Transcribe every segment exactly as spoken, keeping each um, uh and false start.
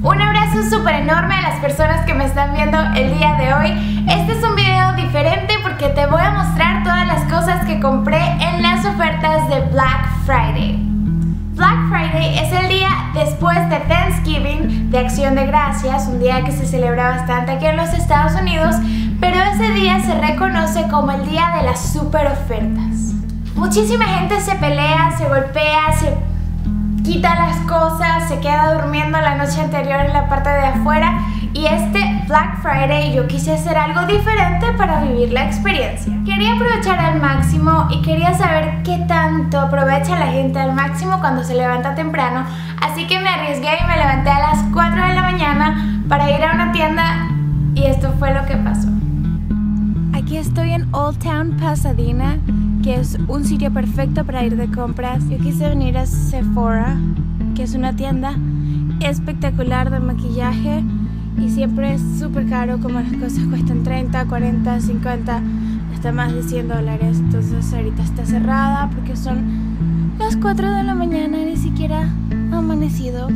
Un abrazo súper enorme a las personas que me están viendo el día de hoy. Este es un video diferente porque te voy a mostrar todas las cosas que compré en las ofertas de Black Friday. Black Friday es el día después de Thanksgiving, de Acción de Gracias, un día que se celebra bastante aquí en los Estados Unidos, pero ese día se reconoce como el día de las super ofertas. Muchísima gente se pelea, se golpea, se quita las cosas, se queda durmiendo la noche anterior en la parte de afuera, y este Black Friday yo quise hacer algo diferente para vivir la experiencia. Quería aprovechar al máximo y quería saber qué tanto aprovecha la gente al máximo cuando se levanta temprano, así que me arriesgué y me levanté a las cuatro de la mañana para ir a una tienda, y esto fue lo que pasó. Aquí estoy en Old Town Pasadena, que es un sitio perfecto para ir de compras. Yo quise venir a Sephora, que es una tienda espectacular de maquillaje, y siempre es súper caro, como las cosas cuestan treinta, cuarenta, cincuenta, hasta más de cien dólares. Entonces ahorita está cerrada porque son las cuatro de la mañana, ni siquiera ha amanecido.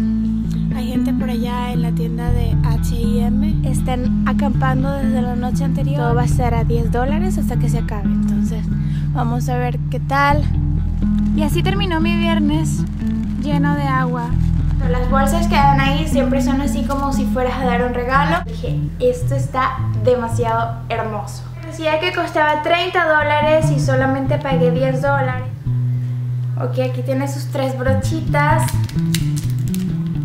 Hay gente por allá en la tienda de H y M, están acampando desde la noche anterior. Todo va a ser a diez dólares hasta que se acabe, entonces vamos a ver qué tal. Y así terminó mi viernes, lleno de agua. Las bolsas que dan ahí siempre son así como si fueras a dar un regalo. Dije, esto está demasiado hermoso. Decía que costaba treinta dólares y solamente pagué diez dólares. Ok, aquí tiene sus tres brochitas.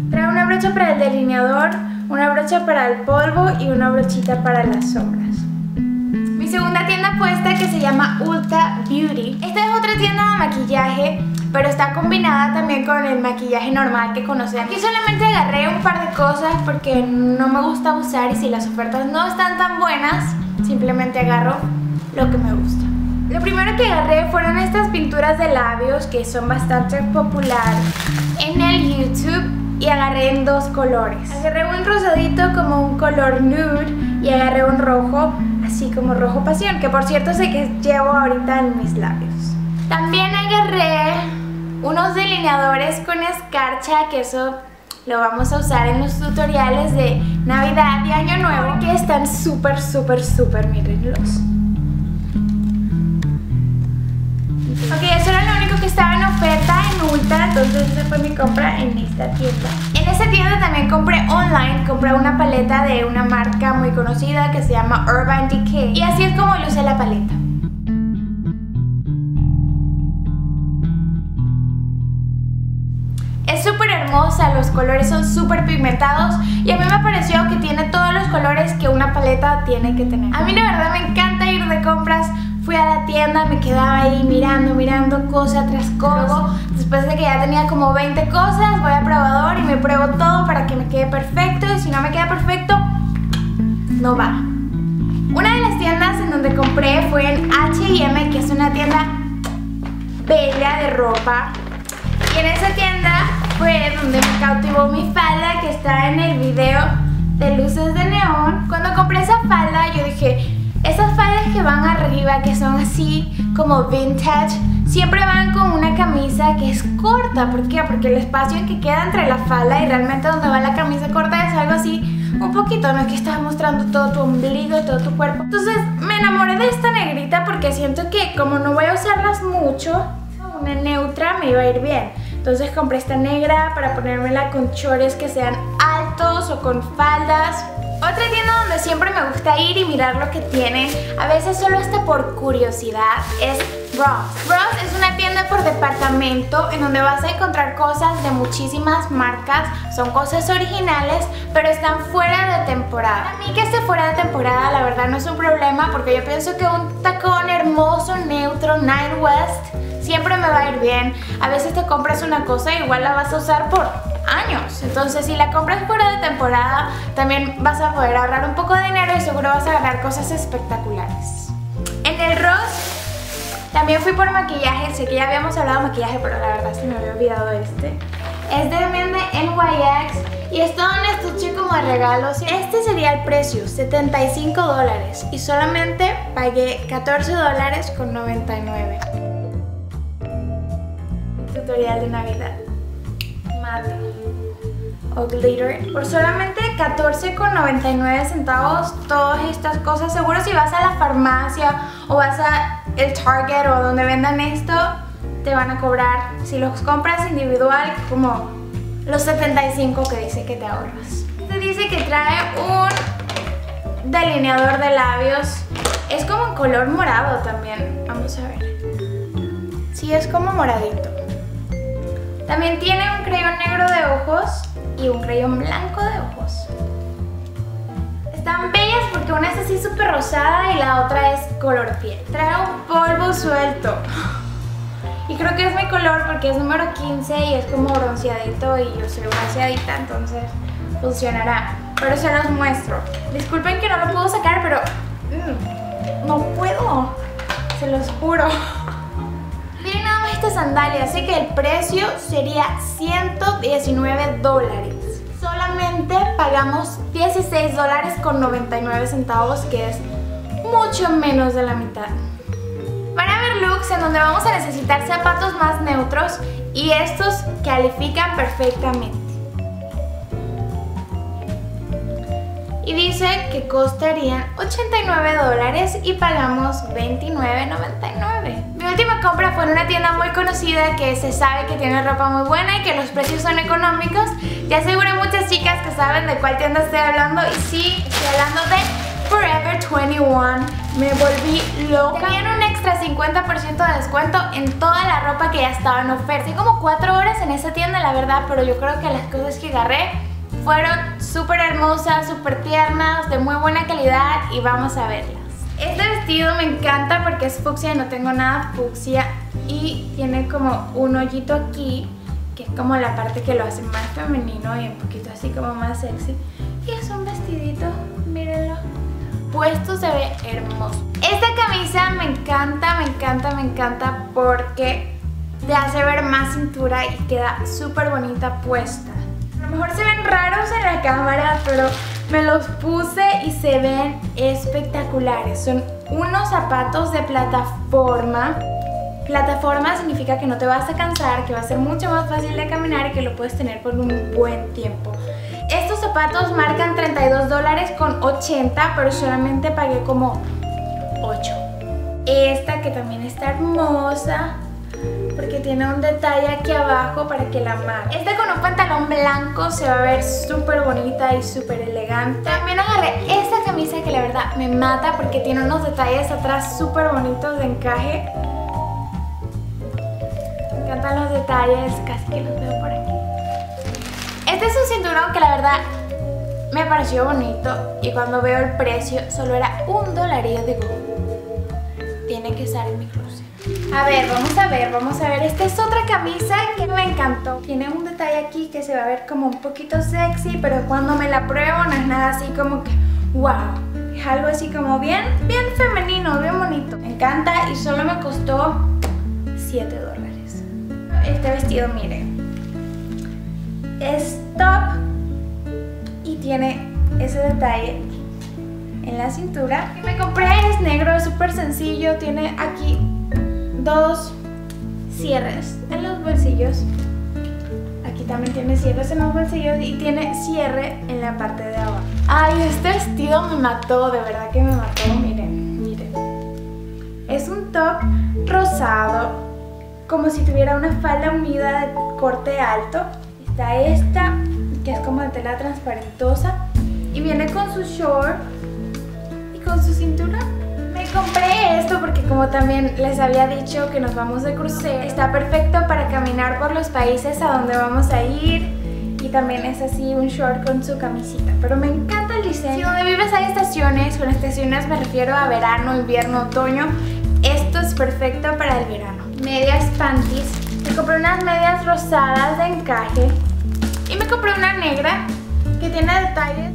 Trae una brocha para el delineador, una brocha para el polvo y una brochita para las sombras. Mi segunda tienda fue esta que se llama Ulta Beauty. Esta es otra tienda de maquillaje, pero está combinada también con el maquillaje normal que conocen. Aquí solamente agarré un par de cosas porque no me gusta abusar, y si las ofertas no están tan buenas, simplemente agarro lo que me gusta. Lo primero que agarré fueron estas pinturas de labios que son bastante populares en el YouTube, y agarré en dos colores. Agarré un rosadito como un color nude y agarré un rojo, así como rojo pasión, que por cierto sé que llevo ahorita en mis labios. También agarré unos delineadores con escarcha, que eso lo vamos a usar en los tutoriales de Navidad y Año Nuevo, que están súper, súper, súper, mírenlos. Ok, eso era lo único que estaba en oferta en Ulta, entonces esa fue mi compra en esta tienda. En esta tienda también compré online, compré una paleta de una marca muy conocida que se llama Urban Decay, y así es como luce la paleta. Es súper hermosa, los colores son súper pigmentados, y a mí me pareció que tiene todos los colores que una paleta tiene que tener. A mí la verdad me encanta ir de compras. Fui a la tienda, me quedaba ahí mirando, mirando cosa tras cosa. Después de que ya tenía como veinte cosas, voy al probador y me pruebo todo para que me quede perfecto, y si no me queda perfecto, no va. Una de las tiendas en donde compré fue en H y M, que es una tienda bella de ropa. Y en esa tienda fue donde me cautivó mi falda, que está en el video de luces de neón. Cuando compré esa falda yo dije, esas faldas que van arriba, que son así como vintage, siempre van con una camisa que es corta. ¿Por qué? Porque el espacio que queda entre la falda y realmente donde va la camisa corta es algo así un poquito, no es que estás mostrando todo tu ombligo, todo tu cuerpo. Entonces me enamoré de esta negrita porque siento que como no voy a usarlas mucho, una neutra me iba a ir bien. Entonces compré esta negra para ponérmela con chores que sean altos o con faldas. Otra tienda donde siempre me gusta ir y mirar lo que tienen, a veces solo hasta por curiosidad, es Ross. Ross es una tienda por departamento en donde vas a encontrar cosas de muchísimas marcas, son cosas originales, pero están fuera de temporada. A mí que esté fuera de temporada la verdad no es un problema, porque yo pienso que un tacón hermoso, neutro, Nine West, siempre me va a ir bien. A veces te compras una cosa y igual la vas a usar por años, entonces si la compras fuera de temporada también vas a poder ahorrar un poco de dinero y seguro vas a ganar cosas espectaculares. En el Ross también fui por maquillaje, sé que ya habíamos hablado de maquillaje, pero la verdad se me había olvidado este. Es también de N Y X y es todo un estuche como de regalos. Este sería el precio, setenta y cinco dólares, y solamente pagué catorce dólares con noventa y nueve. Tutorial de Navidad. Madre. o glitter por solamente catorce con noventa y nueve centavos. Todas estas cosas, seguro si vas a la farmacia o vas a el Target o donde vendan esto, te van a cobrar, si los compras individual, como los setenta y cinco que dice que te ahorras. Este dice que trae un delineador de labios. Es como en color morado también. Vamos a ver. Sí, es como moradito. También tiene un crayón negro de ojos y un crayón blanco de ojos. Están bellas porque una es así súper rosada y la otra es color piel. Trae un polvo suelto. Y creo que es mi color porque es número quince y es como bronceadito y yo soy bronceadita, entonces funcionará. Pero se los muestro. Disculpen que no lo puedo sacar, pero mmm, no puedo. Se los juro. Miren nada más esta sandalia, así que el precio sería ciento diecinueve dólares. Solamente pagamos dieciséis dólares con noventa y nueve centavos, que es mucho menos de la mitad. Van a ver looks en donde vamos a necesitar zapatos más neutros y estos califican perfectamente. Y dice que costarían ochenta y nueve dólares y pagamos veintinueve noventa y nueve. Mi última compra fue en una tienda muy conocida que se sabe que tiene ropa muy buena y que los precios son económicos. Ya aseguré muchas chicas que saben de cuál tienda estoy hablando y sí, estoy hablando de Forever veintiuno, me volví loca. Tenían un extra cincuenta por ciento de descuento en toda la ropa que ya estaba en oferta. Fui como cuatro horas en esa tienda, la verdad, pero yo creo que las cosas que agarré fueron súper hermosas, súper tiernas, de muy buena calidad y vamos a verlas. Este vestido me encanta porque es fucsia y no tengo nada fucsia y tiene como un hoyito aquí que es como la parte que lo hace más femenino y un poquito así como más sexy. Y es un vestidito, mírenlo. Puesto se ve hermoso. Esta camisa me encanta, me encanta, me encanta porque te hace ver más cintura y queda súper bonita puesta. A lo mejor se ven raros en la cámara, pero me los puse y se ven espectaculares. Son unos zapatos de plataforma. Plataforma significa que no te vas a cansar, que va a ser mucho más fácil de caminar y que lo puedes tener por un buen tiempo. Estos zapatos marcan treinta y dos dólares con ochenta, pero solamente pagué como ocho. Esta que también está hermosa porque tiene un detalle aquí abajo para que la marque. Esta con un pantalón blanco se va a ver súper bonita y súper elegante. También agarré esta camisa que la verdad me mata porque tiene unos detalles atrás súper bonitos de encaje. Me encantan los detalles, casi que los veo por aquí. Este es un cinturón que la verdad me pareció bonito y cuando veo el precio solo era un dólar y yo digo, tiene que estar en mi closet. A ver, vamos a ver, vamos a ver. Esta es otra camisa que me encantó. Tiene un detalle aquí que se va a ver como un poquito sexy, pero cuando me la pruebo no es nada así como que wow. Es algo así como bien, bien femenino, bien bonito. Me encanta y solo me costó siete dólares. Este vestido, miren. Es top y tiene ese detalle en la cintura. Y me compré, es negro, es súper sencillo, tiene aquí dos cierres en los bolsillos. Aquí también tiene cierres en los bolsillos y tiene cierre en la parte de abajo. Ay, este vestido me mató, de verdad que me mató, miren, miren. Es un top rosado, como si tuviera una falda unida de corte alto. Está esta, que es como de tela transparentosa y viene con su short y con su cintura. Me compré esto porque como también les había dicho que nos vamos de crucero, está perfecto para caminar por los países a donde vamos a ir y también es así un short con su camisita, pero me encanta el diseño. Si donde vives hay estaciones, con estaciones me refiero a verano, invierno, otoño, esto es perfecto para el verano. Medias panties, me compré unas medias rosadas de encaje. Y me compré una negra que tiene detalles.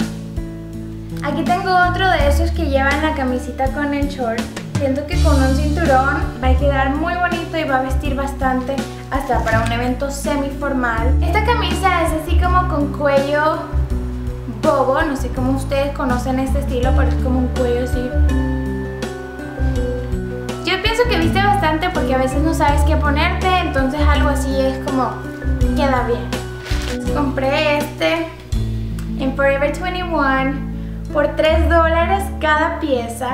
Aquí tengo otro de esos que llevan la camisita con el short. Siento que con un cinturón va a quedar muy bonito y va a vestir bastante hasta para un evento semiformal. Esta camisa es así como con cuello bobo. No sé cómo ustedes conocen este estilo, pero es como un cuello así. Yo pienso que viste bastante porque a veces no sabes qué ponerte, entonces algo así es como queda bien. Compré este Forever veintiuno por tres dólares cada pieza,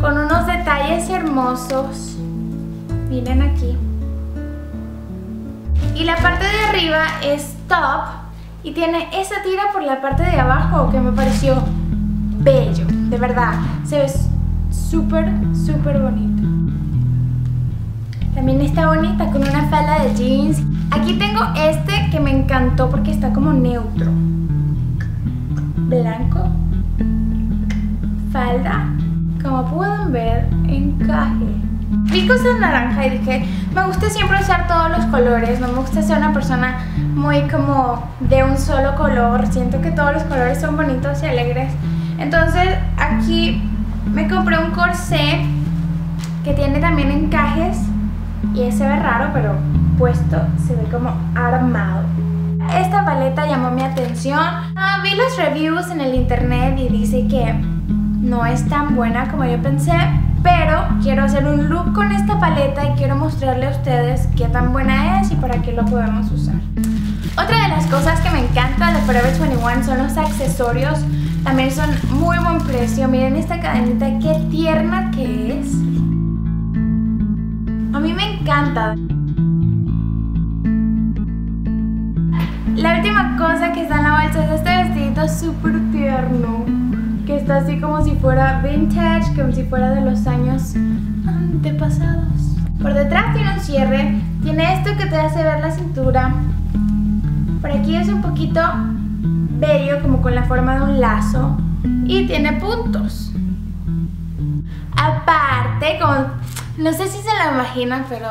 con unos detalles hermosos. Miren aquí. Y la parte de arriba es top y tiene esa tira por la parte de abajo que me pareció bello, de verdad. Se ve súper, súper bonito. También está bonita con una falda de jeans. Aquí tengo este que me encantó porque está como neutro. Blanco. Falda. Como pueden ver, encaje. Vi cosas naranja y dije, me gusta siempre usar todos los colores, no me gusta ser una persona muy como de un solo color, siento que todos los colores son bonitos y alegres. Entonces aquí me compré un corsé que tiene también encajes y se ve raro, pero puesto se ve como armado. Esta paleta llamó mi atención. Ah, vi los reviews en el internet y dice que no es tan buena como yo pensé, pero quiero hacer un look con esta paleta y quiero mostrarle a ustedes qué tan buena es y para qué lo podemos usar. Otra de las cosas que me encanta de Forever veintiuno son los accesorios. También son muy buen precio. Miren esta cadenita, qué tierna que es. A mí me encanta. La última cosa que está en la bolsa es este vestidito súper tierno, que está así como si fuera vintage, como si fuera de los años antepasados. Por detrás tiene un cierre, tiene esto que te hace ver la cintura. Por aquí es un poquito bello, como con la forma de un lazo, y tiene puntos. Aparte, como, no sé si se lo imaginan, pero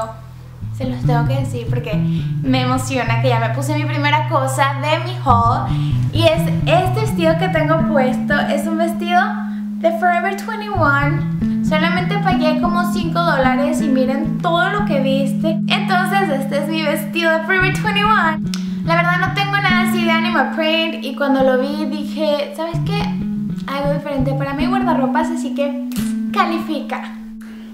se los tengo que decir porque me emociona que ya me puse mi primera cosa de mi haul. Y es este vestido que tengo puesto. Es un vestido de Forever veintiuno. Solamente pagué como cinco dólares y miren todo lo que viste. Entonces este es mi vestido de Forever veintiuno. La verdad no tengo nada así de animal print y cuando lo vi dije, ¿sabes qué? Algo diferente para mi guardarropas, así que califica.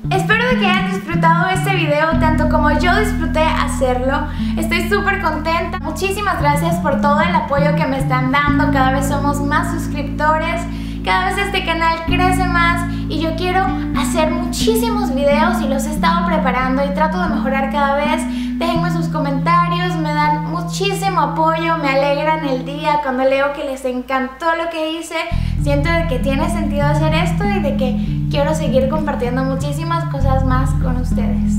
Espero de que hayan disfrutado este video tanto como yo disfruté hacerlo. Estoy súper contenta. Muchísimas gracias por todo el apoyo que me están dando. Cada vez somos más suscriptores, cada vez este canal crece más y yo quiero hacer muchísimos videos y los he estado preparando y trato de mejorar cada vez. Déjenme sus comentarios, me dan muchísimo apoyo, me alegran el día cuando leo que les encantó lo que hice. Siento de que tiene sentido hacer esto y de que quiero seguir compartiendo muchísimas cosas más con ustedes.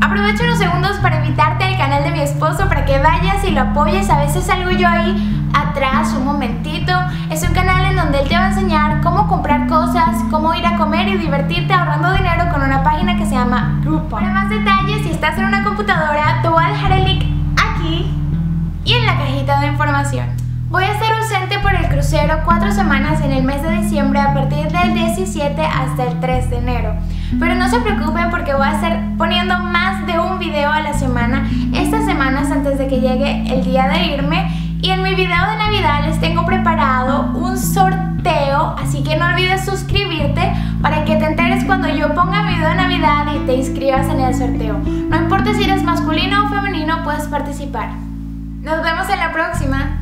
Aprovecho unos segundos para invitarte al canal de mi esposo para que vayas y lo apoyes. A veces salgo yo ahí atrás un momentito. Es un canal en donde él te va a enseñar cómo comprar cosas, cómo ir a comer y divertirte ahorrando dinero con una página que se llama Groupon. Para más detalles, si estás en una computadora, te voy a dejar el link aquí y en la cajita de información. Voy a estar ausente por el crucero cuatro semanas en el mes de diciembre a partir del diecisiete hasta el tres de enero. Pero no se preocupen porque voy a estar poniendo más de un video a la semana estas semanas antes de que llegue el día de irme. Y en mi video de Navidad les tengo preparado un sorteo, así que no olvides suscribirte para que te enteres cuando yo ponga video de Navidad y te inscribas en el sorteo. No importa si eres masculino o femenino, puedes participar. Nos vemos en la próxima.